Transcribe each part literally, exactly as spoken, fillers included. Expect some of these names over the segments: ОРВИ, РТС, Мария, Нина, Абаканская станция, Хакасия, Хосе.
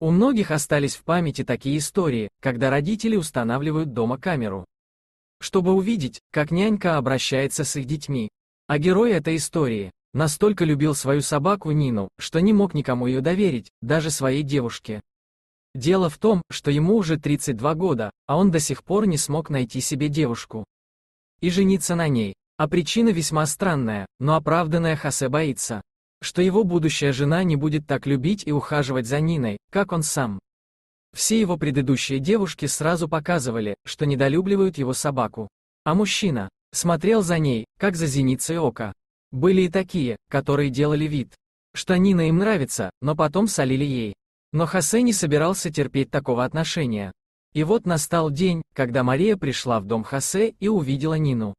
У многих остались в памяти такие истории, когда родители устанавливают дома камеру, чтобы увидеть, как нянька обращается с их детьми. А герой этой истории настолько любил свою собаку Нину, что не мог никому ее доверить, даже своей девушке. Дело в том, что ему уже тридцать два года, а он до сих пор не смог найти себе девушку и жениться на ней. А причина весьма странная, но оправданная. Хосе боится, что его будущая жена не будет так любить и ухаживать за Ниной, как он сам. Все его предыдущие девушки сразу показывали, что недолюбливают его собаку. А мужчина смотрел за ней, как за зеницей ока. Были и такие, которые делали вид, что Нина им нравится, но потом солили ей. Но Хосе не собирался терпеть такого отношения. И вот настал день, когда Мария пришла в дом Хосе и увидела Нину.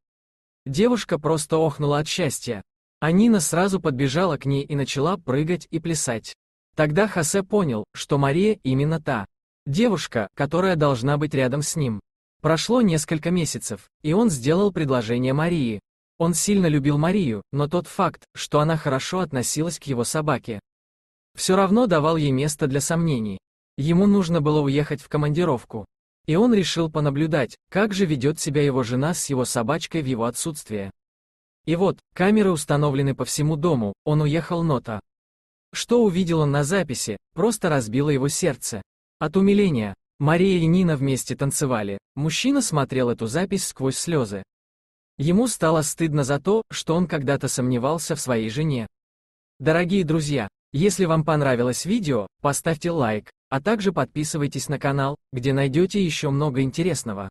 Девушка просто охнула от счастья. А Нина сразу подбежала к ней и начала прыгать и плясать. Тогда Хосе понял, что Мария именно та девушка, которая должна быть рядом с ним. Прошло несколько месяцев, и он сделал предложение Марии. Он сильно любил Марию, но тот факт, что она хорошо относилась к его собаке, все равно давал ей место для сомнений. Ему нужно было уехать в командировку. И он решил понаблюдать, как же ведет себя его жена с его собачкой в его отсутствие. И вот, камеры установлены по всему дому, он уехал, но то, что увидел он на записи, просто разбило его сердце. От умиления. Мария и Нина вместе танцевали, мужчина смотрел эту запись сквозь слезы. Ему стало стыдно за то, что он когда-то сомневался в своей жене. Дорогие друзья, если вам понравилось видео, поставьте лайк. А также подписывайтесь на канал, где найдете еще много интересного.